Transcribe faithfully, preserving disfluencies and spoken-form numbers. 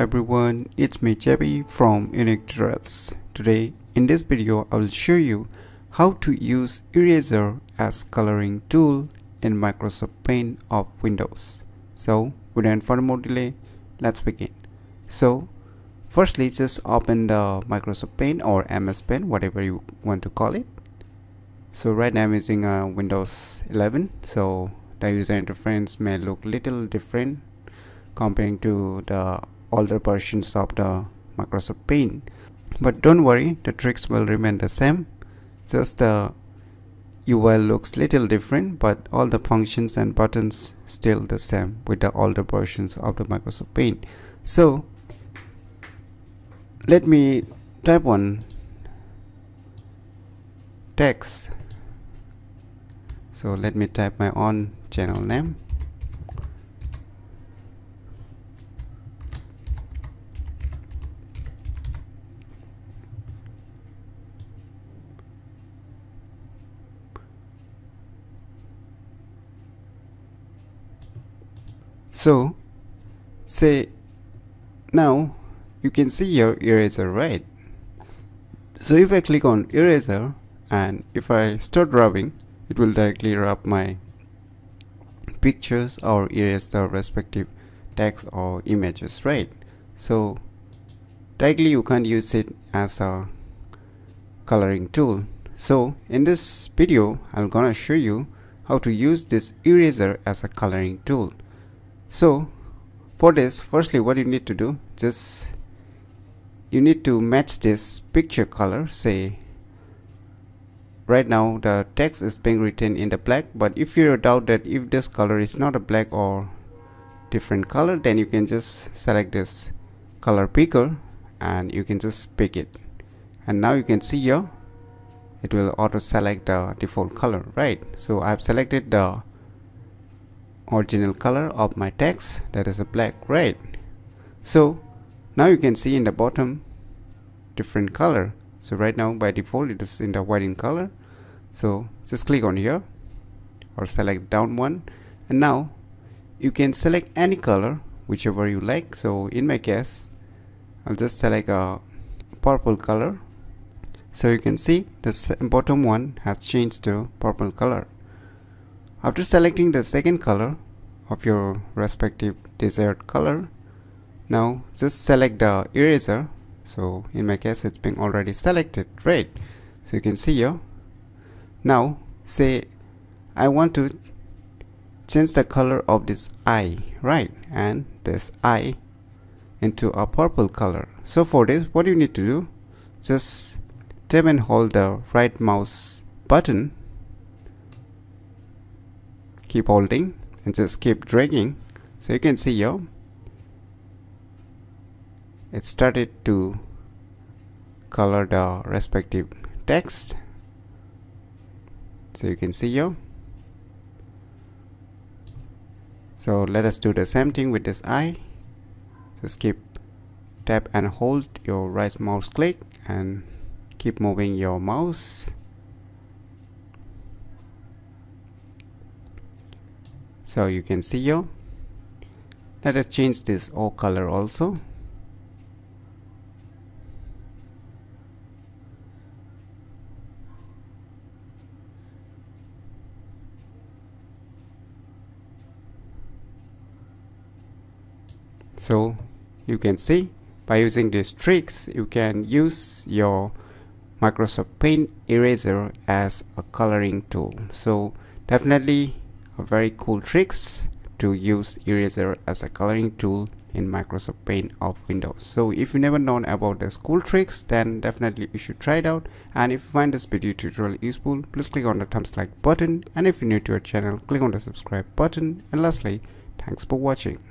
everyone, it's me Jeppy from Unique Drills. Today in this video I will show you how to use Eraser as coloring tool in Microsoft Paint of Windows. So without further more delay, let's begin. So firstly, just open the Microsoft Paint or M S Paint, whatever you want to call it. So right now I'm using uh, Windows eleven, so the user interface may look little different comparing to the older versions of the Microsoft Paint, but don't worry, the tricks will remain the same. Just the U I looks little different, but all the functions and buttons still the same with the older versions of the Microsoft Paint. So let me type one text. So let me type my own channel name. So say now you can see your eraser, right? So if I click on eraser and if I start rubbing, it will directly rub my pictures or erase the respective text or images, right? So directly you can't use it as a coloring tool. So in this video I'm gonna show you how to use this eraser as a coloring tool. So for this, firstly what you need to do, just you need to match this picture color. Say right now the text is being written in the black, but if you doubt that if this color is not a black or different color, then you can just select this color picker and you can just pick it, and now you can see here it will auto select the default color, right? So I've selected the original color of my text, that is a black, right? So now you can see in the bottom different color. So right now by default it is in the white in color, so just click on here or select down one, and now you can select any color whichever you like. So in my case I'll just select a purple color, so you can see the bottom one has changed to purple color. After selecting the second color of your respective desired color, now just select the eraser. So in my case it's been already selected, right? So you can see here. Now say I want to change the color of this eye, right, and this eye into a purple color. So for this what you need to do, just tap and hold the right mouse button, keep holding and just keep dragging. So you can see here it started to color the respective text. So you can see here. So let us do the same thing with this eye. Just keep tap and hold your right mouse click and keep moving your mouse. So you can see here. Let us change this O color also. So you can see by using these tricks you can use your Microsoft Paint eraser as a coloring tool. So definitely a very cool tricks to use eraser as a coloring tool in Microsoft Paint of Windows. So if you never known about these cool tricks, then definitely you should try it out. And if you find this video tutorial useful, please click on the thumbs like button, and if you're new to our channel, click on the subscribe button, and lastly, thanks for watching.